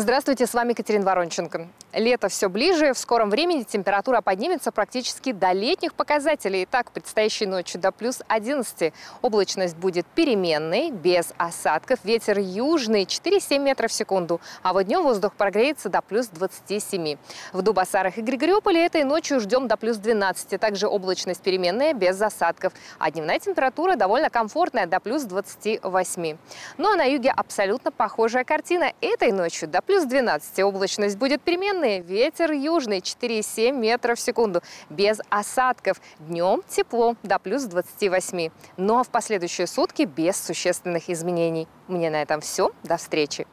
Здравствуйте, с вами Екатерина Воронченко. Лето все ближе, в скором времени температура поднимется практически до летних показателей. Итак, предстоящей ночью до плюс 11. Облачность будет переменной, без осадков. Ветер южный 4-7 метров в секунду. А вот днем воздух прогреется до плюс 27. В Дубосарах и Григориополе этой ночью ждем до плюс 12. Также облачность переменная, без осадков. А дневная температура довольно комфортная, до плюс 28. Ну а на юге абсолютно похожая картина. Этой ночью до плюс 12. Облачность будет переменной. Ветер южный 4,7 метров в секунду. Без осадков. Днем тепло до плюс 28. Ну а в последующие сутки без существенных изменений. У меня на этом все. До встречи.